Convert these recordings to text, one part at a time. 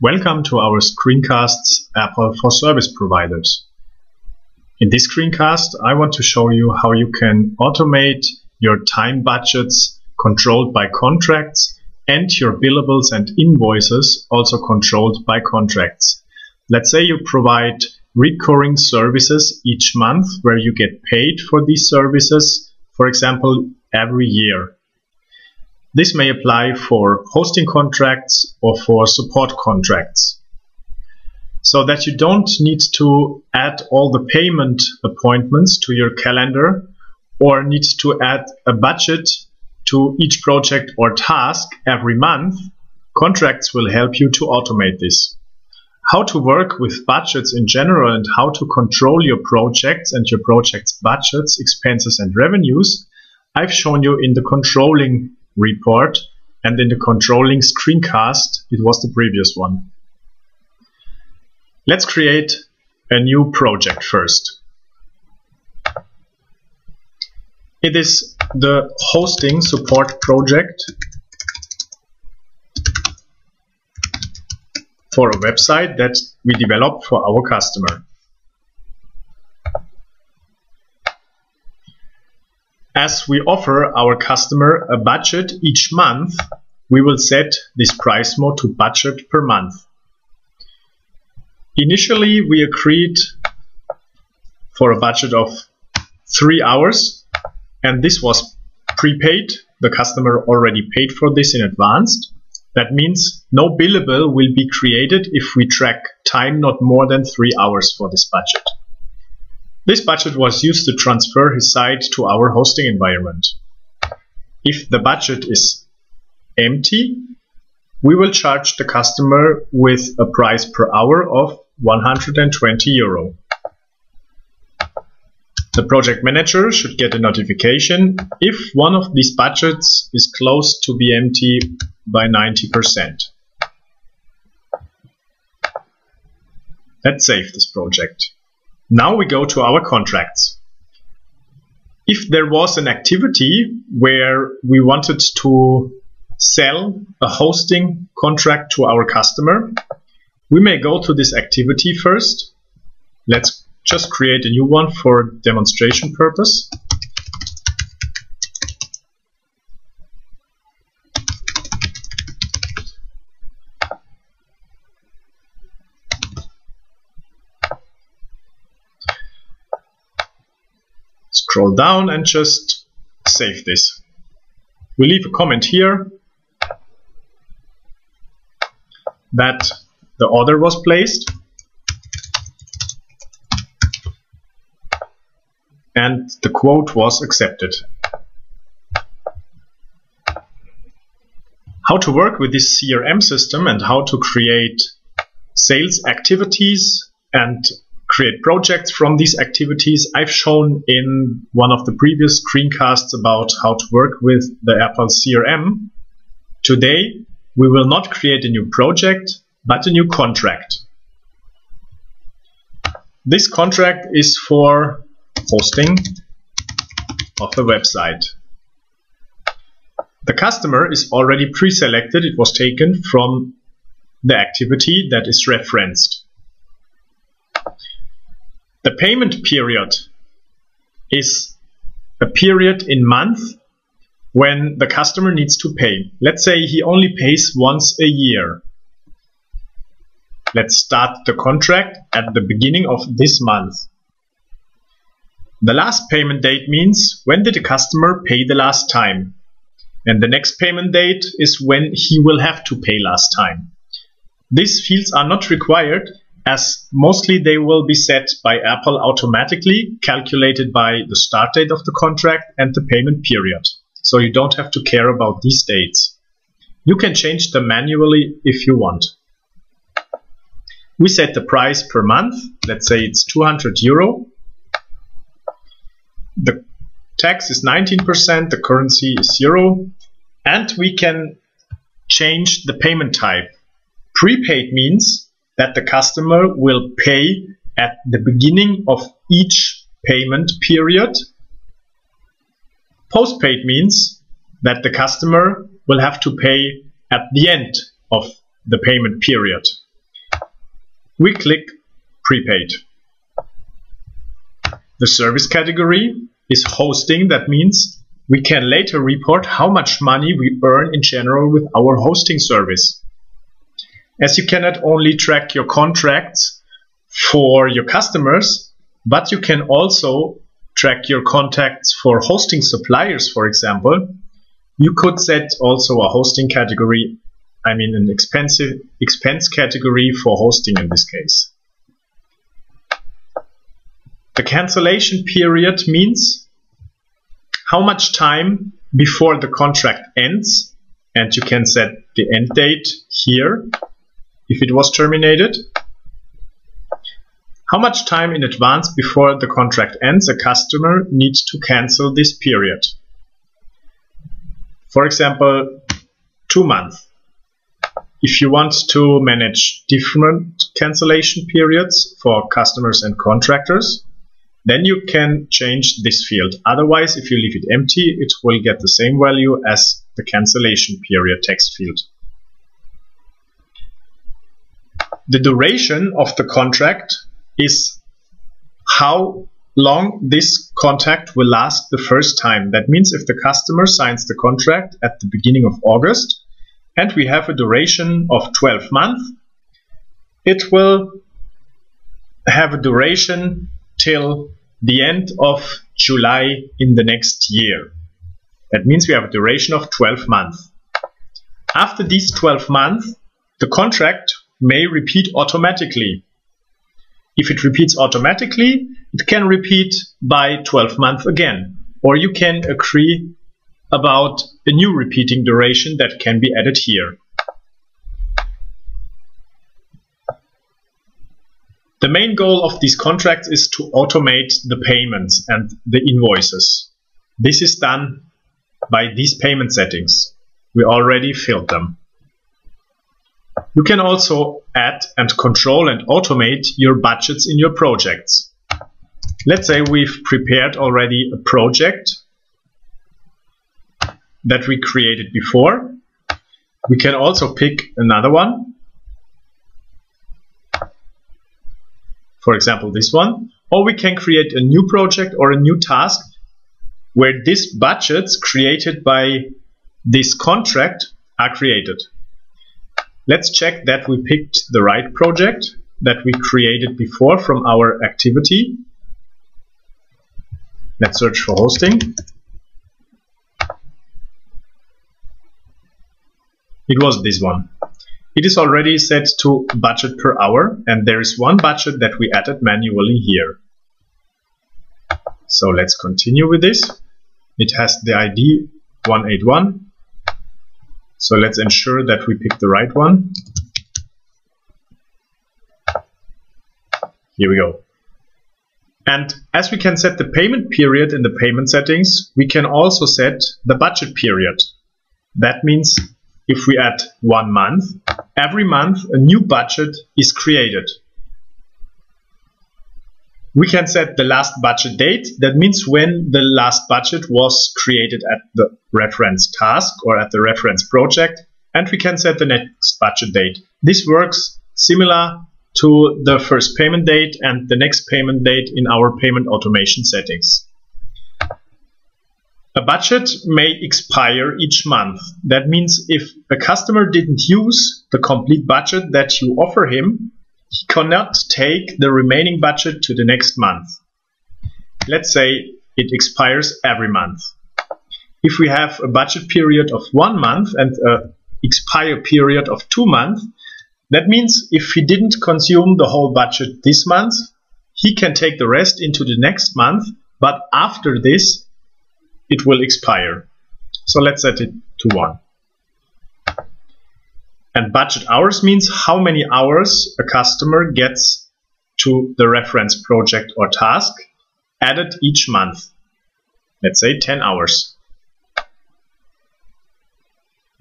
Welcome to our Screencasts ERPAL for Service Providers. In this screencast, I want to show you how you can automate your time budgets controlled by contracts and your billables and invoices also controlled by contracts. Let's say you provide recurring services each month where you get paid for these services, for example, every year. This may apply for hosting contracts or for support contracts. So that you don't need to add all the payment appointments to your calendar or need to add a budget to each project or task every month, contracts will help you to automate this. How to work with budgets in general and how to control your projects and your project's budgets, expenses and revenues, I've shown you in the controlling report and in the controlling screencast, it was the previous one. Let's create a new project first. It is the hosting support project for a website that we developed for our customer. As we offer our customer a budget each month, we will set this price mode to budget per month. Initially, we agreed for a budget of 3 hours, and this was prepaid. The customer already paid for this in advance. That means no billable will be created if we track time not more than 3 hours for this budget. This budget was used to transfer his site to our hosting environment. If the budget is empty, we will charge the customer with a price per hour of 120 euro. The project manager should get a notification if one of these budgets is close to be empty by 90%. Let's save this project. Now we go to our contracts. If there was an activity where we wanted to sell a hosting contract to our customer, we may go to this activity first. Let's just create a new one for demonstration purpose. Scroll down and just save this. We leave a comment here that the order was placed and the quote was accepted. How to work with this CRM system and how to create sales activities and create projects from these activities, I've shown in one of the previous screencasts about how to work with the ERPAL CRM. Today, we will not create a new project, but a new contract. This contract is for hosting of a website. The customer is already pre-selected. It was taken from the activity that is referenced. The payment period is a period in month when the customer needs to pay. Let's say he only pays once a year. Let's start the contract at the beginning of this month. The last payment date means when did the customer pay the last time. And the next payment date is when he will have to pay last time. These fields are not required, as mostly they will be set by ERPAL automatically, calculated by the start date of the contract and the payment period. So you don't have to care about these dates. You can change them manually if you want. We set the price per month. Let's say it's 200 euro. The tax is 19%, the currency is euro. And we can change the payment type. Prepaid means that the customer will pay at the beginning of each payment period. Postpaid means that the customer will have to pay at the end of the payment period. we click Prepaid. The service category is hosting. That means we can later report how much money we earn in general with our hosting service. As you cannot only track your contracts for your customers, but you can also track your contacts for hosting suppliers, for example. You could set also a hosting category, I mean an expense category for hosting in this case. The cancellation period means how much time before the contract ends, and you can set the end date here if it was terminated. How much time in advance before the contract ends a customer needs to cancel this period. For example, 2 months. If you want to manage different cancellation periods for customers and contractors, then you can change this field. Otherwise, if you leave it empty, it will get the same value as the cancellation period text field. The duration of the contract is how long this contract will last the first time. That means if the customer signs the contract at the beginning of August and we have a duration of 12 months, it will have a duration till the end of July in the next year. That means we have a duration of 12 months. After these 12 months, the contract may repeat automatically. If it repeats automatically, it can repeat by 12 months again, or you can agree about a new repeating duration that can be added here. The main goal of these contracts is to automate the payments and the invoices. This is done by these payment settings. We already filled them. You can also add and control and automate your budgets in your projects. Let's say we've prepared already a project that we created before. We can also pick another one. For example, this one. Or we can create a new project or a new task where these budgets created by this contract are created. Let's check that we picked the right project that we created before from our activity. Let's search for hosting. It was this one. It is already set to budget per hour, and there is one budget that we added manually here. So let's continue with this. It has the ID 181. So let's ensure that we pick the right one. Here we go. And as we can set the payment period in the payment settings, we can also set the budget period. That means if we add 1 month, every month a new budget is created. We can set the last budget date. That means when the last budget was created at the reference task or at the reference project, and we can set the next budget date. This works similar to the first payment date and the next payment date in our payment automation settings. A budget may expire each month. That means if a customer didn't use the complete budget that you offer him, he cannot take the remaining budget to the next month. Let's say it expires every month. If we have a budget period of 1 month and an expire period of 2 months, that means if he didn't consume the whole budget this month, he can take the rest into the next month, but after this, it will expire. So let's set it to 1. And budget hours means how many hours a customer gets to the reference project or task added each month. Let's say 10 hours.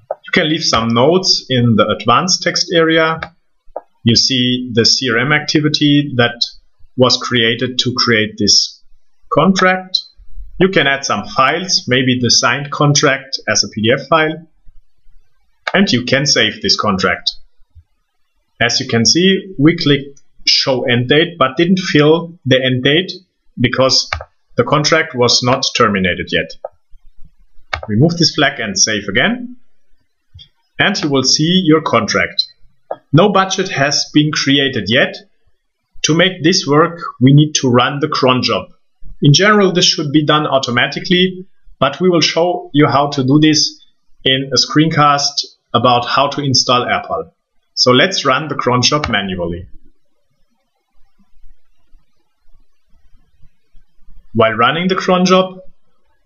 You can leave some notes in the advanced text area. You see the CRM activity that was created to create this contract. You can add some files, maybe the signed contract as a PDF file. And you can save this contract. As you can see, we clicked show end date, but didn't fill the end date because the contract was not terminated yet. Remove this flag and save again. And you will see your contract. No budget has been created yet. To make this work, we need to run the cron job. In general, this should be done automatically, but we will show you how to do this in a screencast about how to install ERPAL. So let's run the cron job manually. While running the cron job,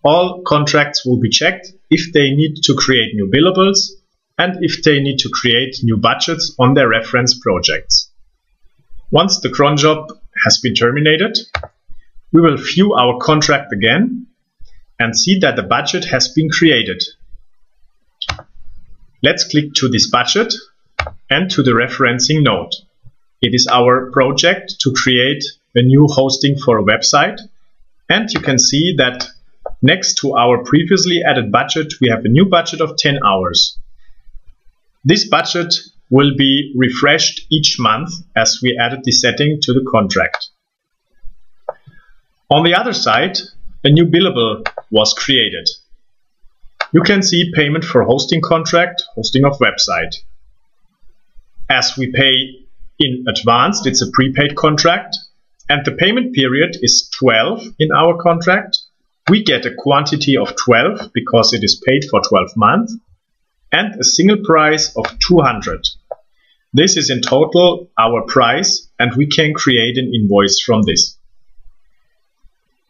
all contracts will be checked if they need to create new billables and if they need to create new budgets on their reference projects. Once the cron job has been terminated, we will view our contract again and see that the budget has been created. Let's click to this budget and to the referencing node. It is our project to create a new hosting for a website, and you can see that next to our previously added budget, we have a new budget of 10 hours. This budget will be refreshed each month as we added the setting to the contract. On the other side, a new billable was created. You can see payment for hosting contract, hosting of website. As we pay in advance, it's a prepaid contract, and the payment period is 12 in our contract. We get a quantity of 12 because it is paid for 12 months and a single price of 200. This is in total our price, and we can create an invoice from this.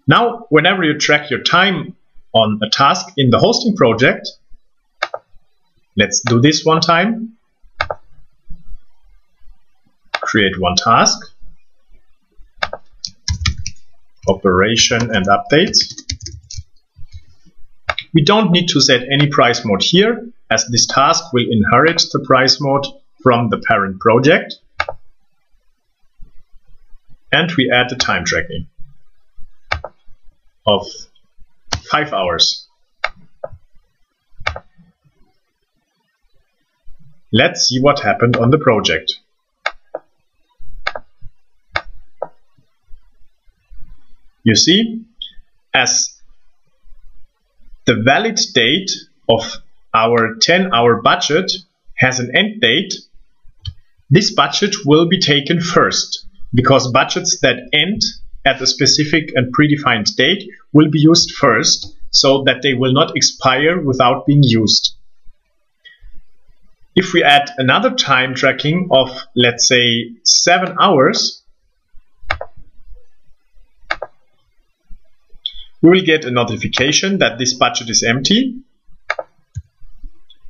Now, whenever you track your time on a task in the hosting project, let's do this one time. Create one task, operation and updates. We don't need to set any price mode here, as this task will inherit the price mode from the parent project. And we add the time tracking of 5 hours. Let's see what happened on the project. You see, as the valid date of our 10-hour budget has an end date, this budget will be taken first, because budgets that end at a specific and predefined date will be used first, so that they will not expire without being used. If we add another time tracking of, let's say, 7 hours, we will get a notification that this budget is empty.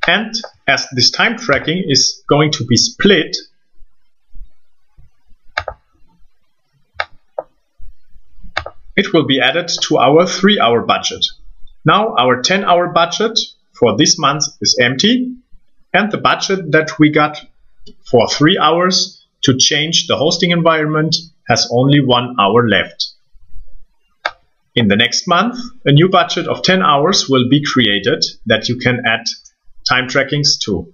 And as this time tracking is going to be split, it will be added to our 3-hour budget. Now our 10-hour budget for this month is empty, and the budget that we got for 3 hours to change the hosting environment has only 1 hour left. In the next month, a new budget of 10 hours will be created that you can add time trackings to.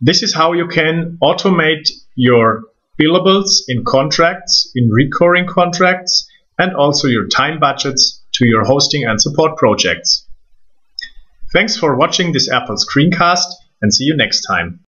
This is how you can automate your billables in contracts, in recurring contracts, and also your time budgets to your hosting and support projects. Thanks for watching this ERPAL screencast, and see you next time.